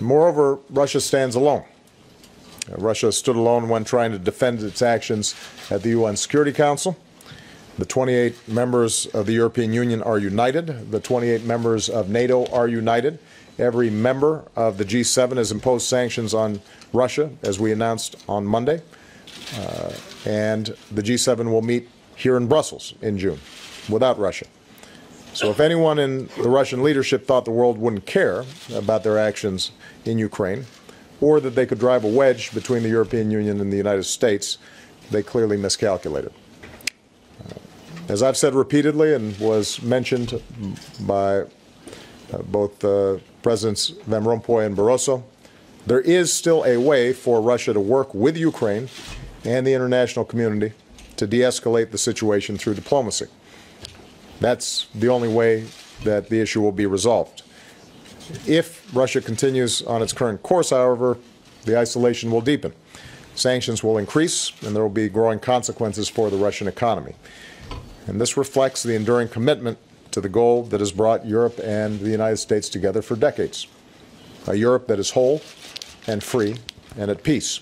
Moreover, Russia stands alone. Russia stood alone when trying to defend its actions at the UN Security Council. The 28 members of the European Union are united. The 28 members of NATO are united. Every member of the G7 has imposed sanctions on Russia, as we announced on Monday. And the G7 will meet here in Brussels in June without Russia. So if anyone in the Russian leadership thought the world wouldn't care about their actions in Ukraine, or that they could drive a wedge between the European Union and the United States, they clearly miscalculated. As I've said repeatedly and was mentioned by both Presidents Van Rompuy and Barroso, there is still a way for Russia to work with Ukraine and the international community to de-escalate the situation through diplomacy. That's the only way that the issue will be resolved. If Russia continues on its current course, however, the isolation will deepen. Sanctions will increase, and there will be growing consequences for the Russian economy. And this reflects the enduring commitment to the goal that has brought Europe and the United States together for decades, a Europe that is whole and free and at peace.